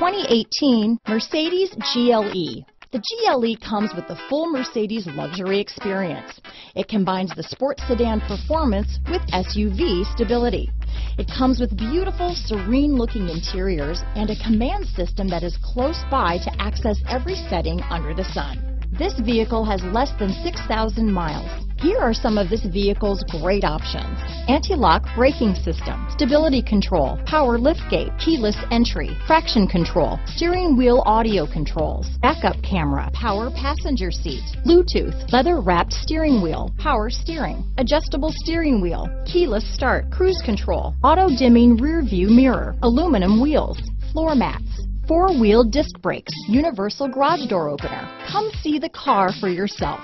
2018 Mercedes GLE. The GLE comes with the full Mercedes luxury experience. It combines the sports sedan performance with SUV stability. It comes with beautiful, serene-looking interiors and a command system that is close by to access every setting under the sun. This vehicle has less than 6,000 miles. Here are some of this vehicle's great options: anti-lock braking system, stability control, power liftgate, keyless entry, traction control, steering wheel audio controls, backup camera, power passenger seat, Bluetooth, leather-wrapped steering wheel, power steering, adjustable steering wheel, keyless start, cruise control, auto-dimming rear-view mirror, aluminum wheels, floor mats, four-wheel disc brakes, universal garage door opener. Come see the car for yourself.